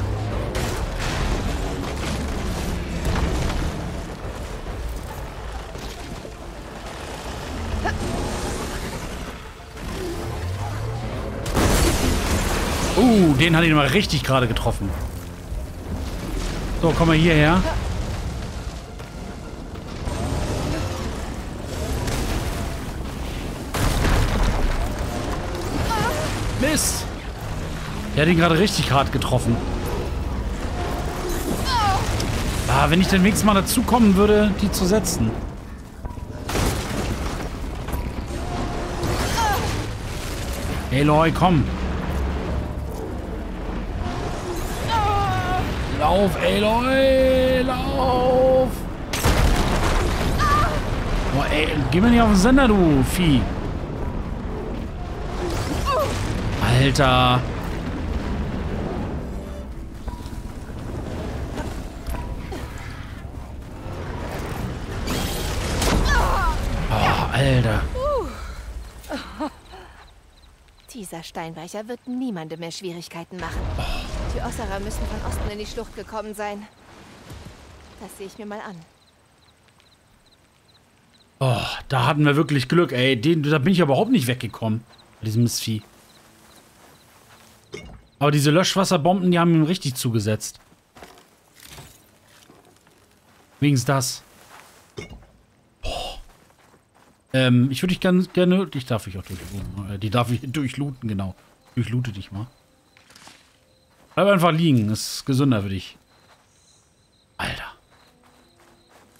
Den hat ich mal richtig gerade getroffen. So, komm mal hierher. Mist! Der hat ihn gerade richtig hart getroffen. Ah, wenn ich den nächsten Mal dazu kommen würde, die zu setzen. Aloy, komm. Lauf, Aloy, lauf. Boah, ey, geh mir nicht auf den Sender, du Vieh. Alter. Alter. Dieser Steinbrecher wird niemandem mehr Schwierigkeiten machen. Die Oseram müssen von Osten in die Schlucht gekommen sein. Das sehe ich mir mal an. Oh, da hatten wir wirklich Glück, ey. Da bin ich überhaupt nicht weggekommen. Bei diesem Mistvieh. Aber diese Löschwasserbomben, die haben ihm richtig zugesetzt. Wenigstens das. Boah. Ich würde dich gerne... Dich darf ich auch durchlooten. Die darf ich durchlooten, genau. Durchloote dich mal. Bleib einfach liegen. Ist gesünder für dich. Alter.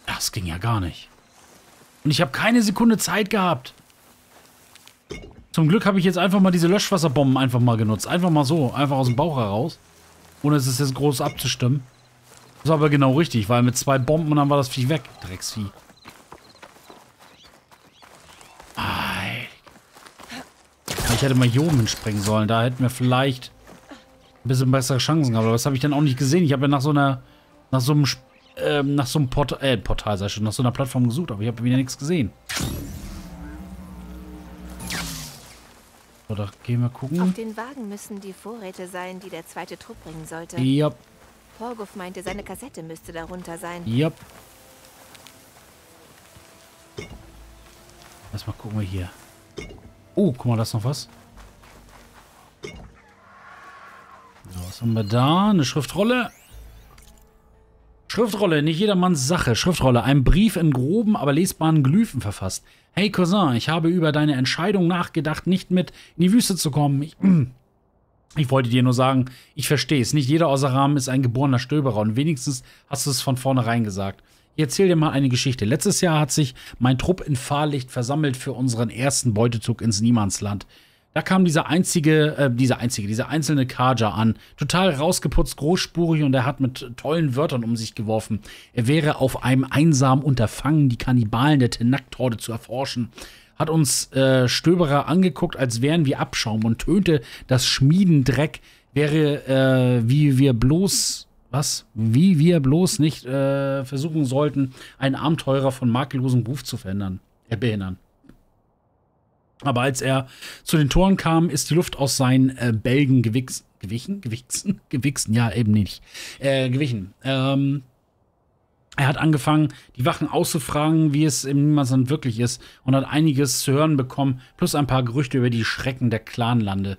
Das ging ja gar nicht. Und ich habe keine Sekunde Zeit gehabt. Zum Glück habe ich jetzt einfach mal diese Löschwasserbomben genutzt. Einfach mal so. Einfach aus dem Bauch heraus. Ohne es jetzt groß abzustimmen. Das war aber genau richtig, weil mit 2 Bomben und dann war das Vieh weg. Drecksvieh. Ich hätte mal hier oben hinspringen sollen. Da hätten wir vielleicht ein bisschen bessere Chancen gehabt. Aber das habe ich dann auch nicht gesehen. Ich habe ja nach so einer... nach so einem Portal, sei schon, nach so einer Plattform gesucht, aber ich habe wieder nichts gesehen. So, da gehen wir gucken. Auf den Wagen müssen die Vorräte sein, die der zweite Trupp bringen sollte. Yep. Porguf meinte, seine Kassette müsste darunter sein. Yep. Lass mal gucken, wir hier. Oh, guck mal, da ist noch was. So, was haben wir da? Eine Schriftrolle. Schriftrolle, nicht jedermanns Sache. Schriftrolle, ein Brief in groben, aber lesbaren Glyphen verfasst. Hey Cousin, ich habe über deine Entscheidung nachgedacht, nicht mit in die Wüste zu kommen. Ich wollte dir nur sagen, ich verstehe es. Nicht jeder Oseram ist ein geborener Stöberer und wenigstens hast du es von vornherein gesagt. Ich erzähle dir mal eine Geschichte. Letztes Jahr hat sich mein Trupp in Fahrlicht versammelt für unseren ersten Beutezug ins Niemandsland. Da kam dieser einzelne Kaja an. Total rausgeputzt, großspurig und er hat mit tollen Wörtern um sich geworfen. Er wäre auf einem einsamen Unterfangen, die Kannibalen der Tenakth-Horde zu erforschen. Hat uns Stöberer angeguckt, als wären wir Abschaum und tönte, das Schmiedendreck wäre, wie wir bloß nicht versuchen sollten, einen Abenteurer von makellosem Ruf zu behindern. Aber als er zu den Toren kam, ist die Luft aus seinen Bälgen gewichen. Er hat angefangen, die Wachen auszufragen, wie es im Niemandsland wirklich ist und hat einiges zu hören bekommen, plus ein paar Gerüchte über die Schrecken der Clanlande.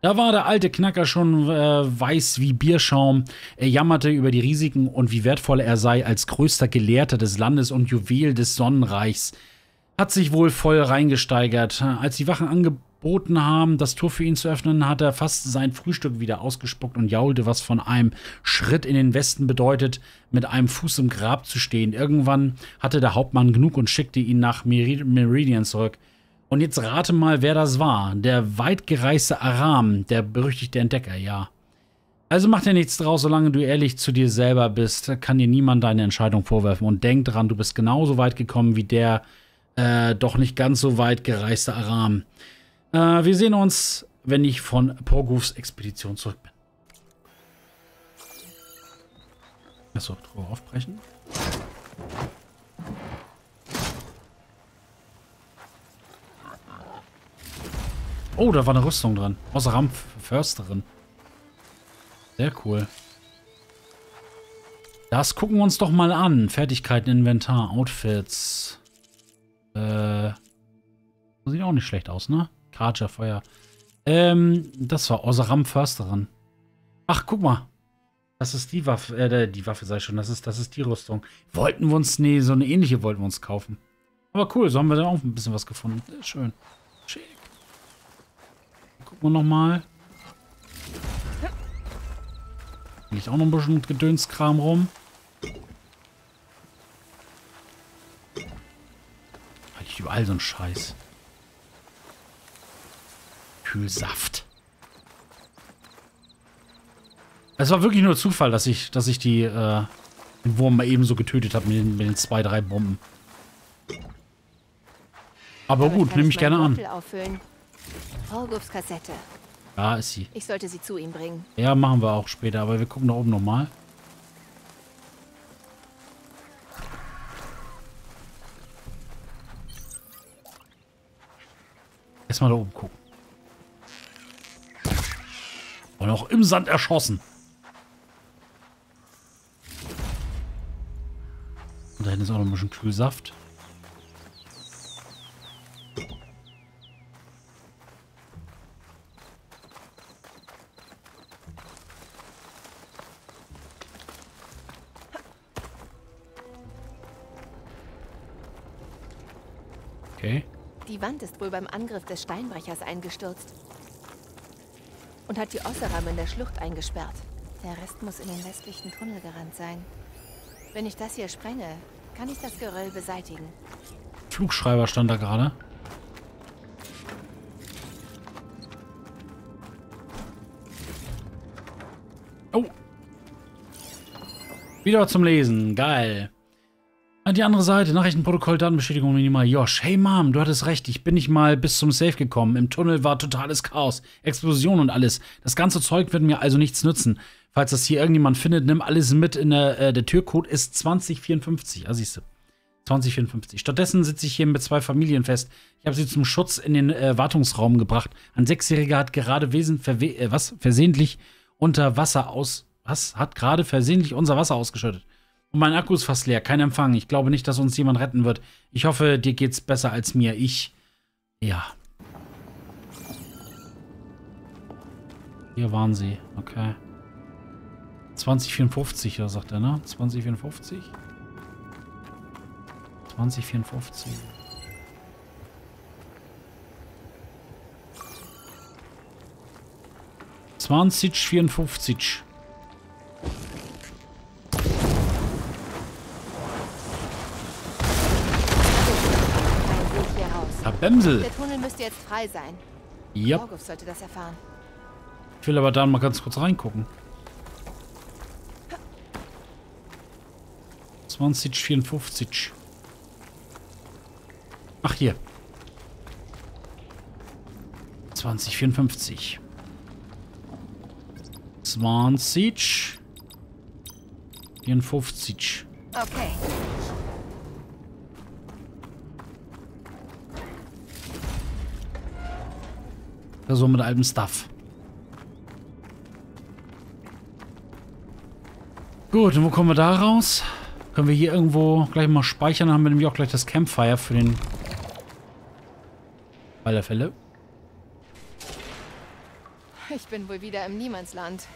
Da war der alte Knacker schon weiß wie Bierschaum. Er jammerte über die Risiken und wie wertvoll er sei als größter Gelehrter des Landes und Juwel des Sonnenreichs. Hat sich wohl voll reingesteigert. Als die Wachen angeboten haben, das Tor für ihn zu öffnen, hat er fast sein Frühstück wieder ausgespuckt und jaulte, was von einem Schritt in den Westen bedeutet, mit einem Fuß im Grab zu stehen. Irgendwann hatte der Hauptmann genug und schickte ihn nach Meridian zurück. Und jetzt rate mal, wer das war. Der weitgereiste Aram, der berüchtigte Entdecker, ja. Also mach dir nichts draus, solange du ehrlich zu dir selber bist, kann dir niemand deine Entscheidung vorwerfen. Und denk dran, du bist genauso weit gekommen wie der... doch nicht ganz so weit gereiste Aram. Wir sehen uns, wenn ich von Porgufs Expedition zurück bin. Achso, Truhe aufbrechen. Oh, da war eine Rüstung dran. Oseram Försterin. Sehr cool. Das gucken wir uns doch mal an. Fertigkeiten, Inventar, Outfits... sieht auch nicht schlecht aus, ne? Karcher, Feuer. Das war Oseram Försterin. Ach, guck mal. Das ist die Waffe, die Waffe sei schon, das ist die Rüstung. Wollten wir uns, nee, so eine ähnliche wollten wir uns kaufen. Aber cool, so haben wir dann auch ein bisschen was gefunden. Schön. Schick. Gucken wir nochmal. Liegt auch noch ein bisschen Gedönskram rum. Überall so ein Scheiß. Kühlsaft. Es war wirklich nur Zufall, dass ich den Wurm mal eben so getötet habe mit den 2, 3 Bomben. Aber gut, nehme ich gerne an. Porgufs Kassette. Da ist sie. Ich sollte sie zu ihm bringen. Ja, machen wir auch später, aber wir gucken da oben nochmal. Erstmal da oben gucken. noch im Sand erschossen. Und da hinten ist auch noch ein bisschen Kühlsaft. Okay. Die Wand ist wohl beim Angriff des Steinbrechers eingestürzt und hat die Oseram in der Schlucht eingesperrt. Der Rest muss in den westlichen Tunnel gerannt sein. Wenn ich das hier sprenge, kann ich das Geröll beseitigen. Flugschreiber stand da gerade. Oh. Wieder zum Lesen. Geil. An die andere Seite. Nachrichtenprotokoll, Datenbestätigung minimal. Josh. Hey Mom, du hattest recht. Ich bin nicht mal bis zum Safe gekommen. Im Tunnel war totales Chaos. Explosion und alles. Das ganze Zeug wird mir also nichts nützen. Falls das hier irgendjemand findet, nimm alles mit. In der Türcode ist 2054. Ah, siehst du. 2054. Stattdessen sitze ich hier mit zwei Familien fest. Ich habe sie zum Schutz in den Wartungsraum gebracht. Ein Sechsjähriger hat gerade versehentlich unter Wasser aus... Was? Hat gerade versehentlich unser Wasser ausgeschüttet. Und mein Akku ist fast leer. Kein Empfang. Ich glaube nicht, dass uns jemand retten wird. Ich hoffe, dir geht's besser als mir. Ja. Hier waren sie. Okay. 2054, da sagt er, ne? 2054? 2054. Bämsel. Der Tunnel müsste jetzt frei sein. Ja. Porguf sollte das erfahren. Ich will aber da mal ganz kurz reingucken. 2054. Ach hier. 2054. 2054. Okay. So mit allem Stuff. Gut, und wo kommen wir da raus? Können wir hier irgendwo gleich mal speichern? Dann haben wir nämlich auch gleich das Campfire für den Fall der Fälle. Ich bin wohl wieder im Niemandsland.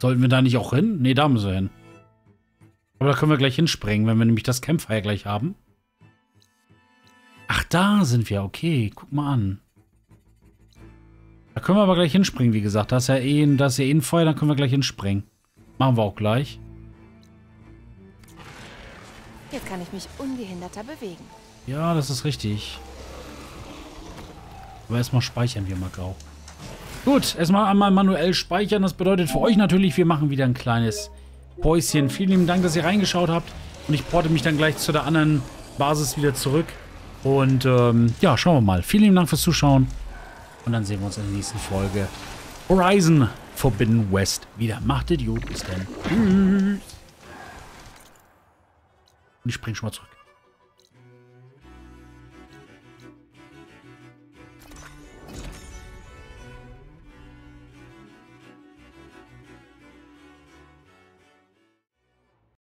Sollten wir da nicht auch hin? Ne, da müssen wir hin. Aber da können wir gleich hinspringen, wenn wir nämlich das Campfire gleich haben. Ach, da sind wir. Okay, guck mal an. Da können wir aber gleich hinspringen, wie gesagt. Da ist ja eh ein Feuer, dann können wir gleich hinspringen. Machen wir auch gleich. Jetzt kann ich mich ungehinderter bewegen. Ja, das ist richtig. Aber erstmal speichern wir mal grau. Gut, erstmal einmal manuell speichern. Das bedeutet für euch natürlich, wir machen wieder ein kleines Päuschen. Vielen lieben Dank, dass ihr reingeschaut habt. Und ich porte mich dann gleich zu der anderen Basis wieder zurück. Und ja, schauen wir mal. Vielen lieben Dank fürs Zuschauen. Und dann sehen wir uns in der nächsten Folge Horizon Forbidden West wieder. Macht Idiot. Bis dann. Tschüss. Und ich spring schon mal zurück.